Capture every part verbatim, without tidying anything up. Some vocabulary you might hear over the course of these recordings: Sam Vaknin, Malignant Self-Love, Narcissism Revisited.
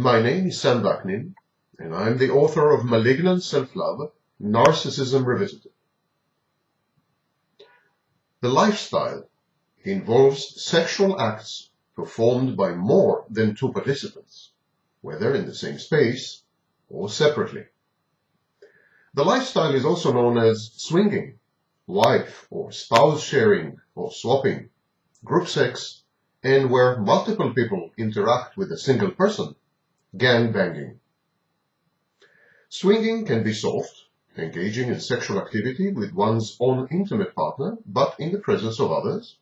My name is Sam Vaknin, and I am the author of Malignant Self-Love, Narcissism Revisited. The lifestyle involves sexual acts performed by more than two participants, whether in the same space or separately. The lifestyle is also known as swinging, wife or spouse sharing or swapping, group sex, and where multiple people interact with a single person, gangbanging. Swinging can be soft, engaging in sexual activity with one's own intimate partner, but in the presence of others,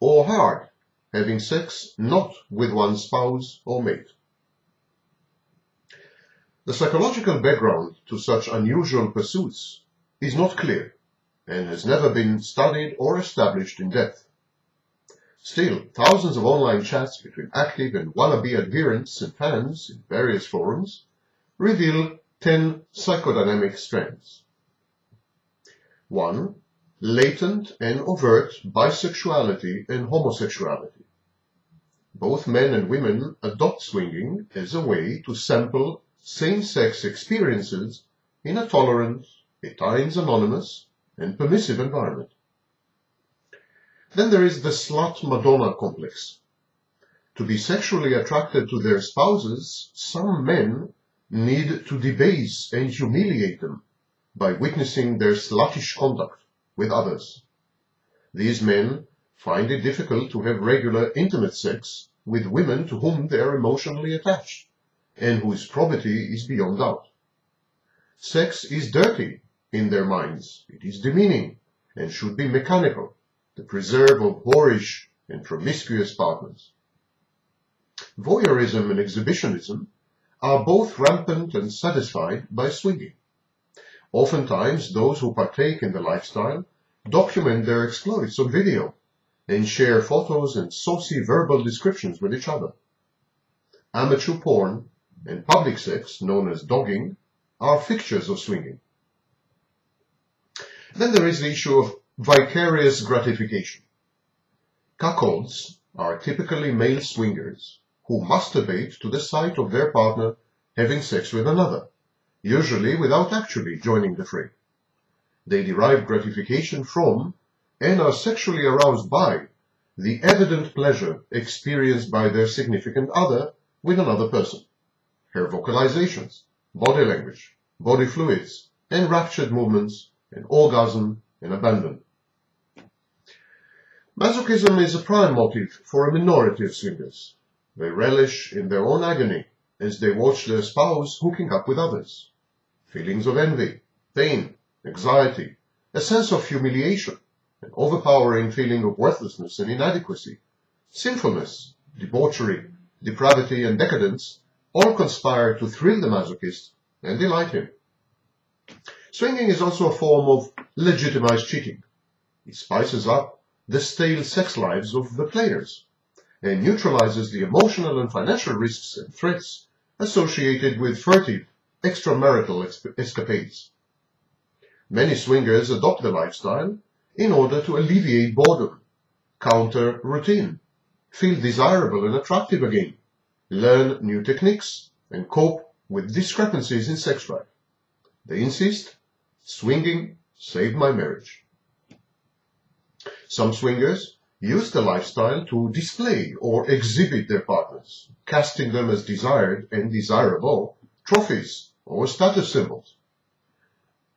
or hard, having sex not with one's spouse or mate. The psychological background to such unusual pursuits is not clear and has never been studied or established in depth. Still, thousands of online chats between active and wannabe adherents and fans in various forums reveal ten psychodynamic strands. one. Latent and overt bisexuality and homosexuality. Both men and women adopt swinging as a way to sample same-sex experiences in a tolerant, at times anonymous, and permissive environment. Then there is the slut-Madonna complex. To be sexually attracted to their spouses, some men need to debase and humiliate them by witnessing their sluttish conduct with others. These men find it difficult to have regular intimate sex with women to whom they are emotionally attached and whose probity is beyond doubt. Sex is dirty in their minds. It is demeaning and should be mechanical, the preserve of whorish and promiscuous partners. Voyeurism and exhibitionism are both rampant and satisfied by swinging. Oftentimes, those who partake in the lifestyle document their exploits on video and share photos and saucy verbal descriptions with each other. Amateur porn and public sex, known as dogging, are fixtures of swinging. Then there is the issue of vicarious gratification. Cuckolds are typically male swingers who masturbate to the sight of their partner having sex with another, usually without actually joining the fray. They derive gratification from, and are sexually aroused by, the evident pleasure experienced by their significant other with another person. Her vocalizations, body language, body fluids, enraptured movements, and orgasm and abandon. Masochism is a prime motive for a minority of swingers. They relish in their own agony as they watch their spouse hooking up with others. Feelings of envy, pain, anxiety, a sense of humiliation, an overpowering feeling of worthlessness and inadequacy, sinfulness, debauchery, depravity and decadence all conspire to thrill the masochist and delight him. Swinging is also a form of legitimized cheating. It spices up the stale sex lives of the players and neutralizes the emotional and financial risks and threats associated with furtive extramarital escapades. Many swingers adopt the lifestyle in order to alleviate boredom, counter routine, feel desirable and attractive again, learn new techniques, and cope with discrepancies in sex life. They insist, "Swinging saved my marriage." Some swingers use the lifestyle to display or exhibit their partners, casting them as desired and desirable trophies or status symbols.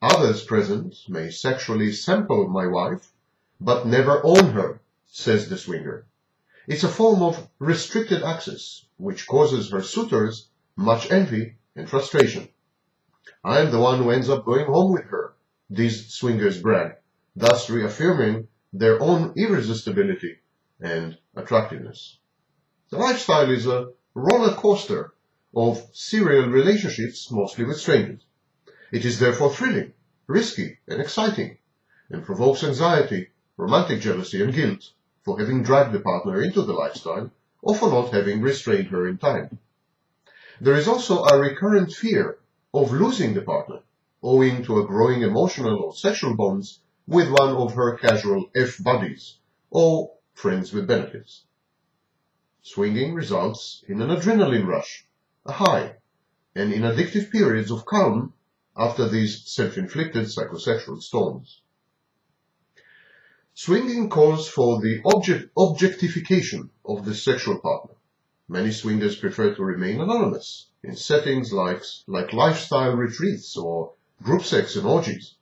Others present may sexually sample my wife, but never own her, says the swinger. It's a form of restricted access, which causes her suitors much envy and frustration. "I am the one who ends up going home with her," these swingers brag, thus reaffirming their own irresistibility and attractiveness. The lifestyle is a roller coaster of serial relationships, mostly with strangers. It is therefore thrilling, risky, and exciting, and provokes anxiety, romantic jealousy, and guilt for having dragged the partner into the lifestyle or for not having restrained her in time. There is also a recurrent fear of losing the partner, owing to a growing emotional or sexual bonds with one of her casual F buddies, or friends with benefits. Swinging results in an adrenaline rush, a high, and in addictive periods of calm after these self-inflicted psychosexual storms. Swinging calls for the object objectification of the sexual partner. Many swingers prefer to remain anonymous in settings like, like lifestyle retreats or group sex and orgies.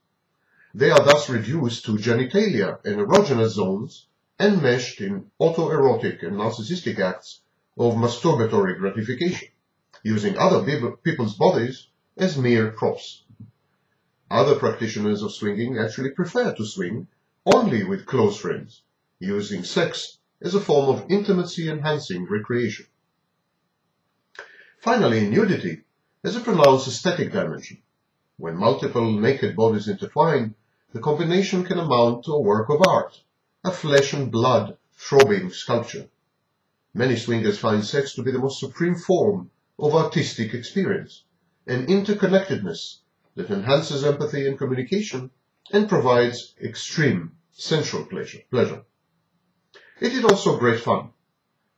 They are thus reduced to genitalia and erogenous zones enmeshed in autoerotic and narcissistic acts of masturbatory gratification, using other people's bodies as mere props. Other practitioners of swinging actually prefer to swing only with close friends, using sex as a form of intimacy-enhancing recreation. Finally, nudity has a pronounced aesthetic dimension. When multiple naked bodies intertwine, the combination can amount to a work of art, a flesh and blood throbbing sculpture. Many swingers find sex to be the most supreme form of artistic experience, an interconnectedness that enhances empathy and communication and provides extreme sensual pleasure. pleasure. It is also great fun,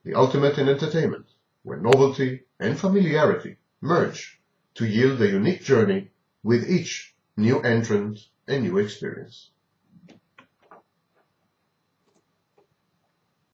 the ultimate in entertainment, where novelty and familiarity merge to yield a unique journey with each new entrant and new experience.